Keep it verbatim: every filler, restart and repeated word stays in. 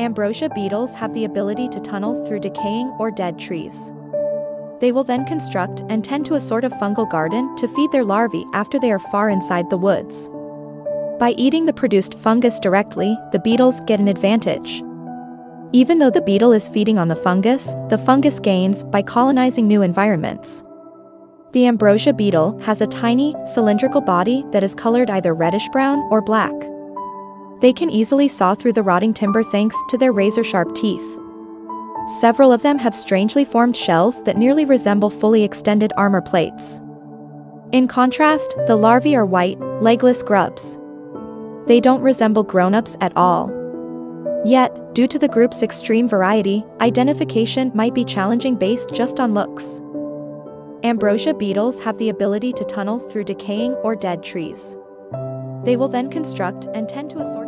Ambrosia beetles have the ability to tunnel through decaying or dead trees. They will then construct and tend to a sort of fungal garden to feed their larvae after they are far inside the woods. By eating the produced fungus directly, the beetles get an advantage. Even though the beetle is feeding on the fungus, the fungus gains by colonizing new environments. The ambrosia beetle has a tiny, cylindrical body that is colored either reddish-brown or black. They can easily saw through the rotting timber thanks to their razor-sharp teeth. Several of them have strangely formed shells that nearly resemble fully extended armor plates. In contrast, the larvae are white, legless grubs. They don't resemble grown-ups at all. Yet, due to the group's extreme variety, identification might be challenging based just on looks. Ambrosia beetles have the ability to tunnel through decaying or dead trees. They will then construct and tend to a sort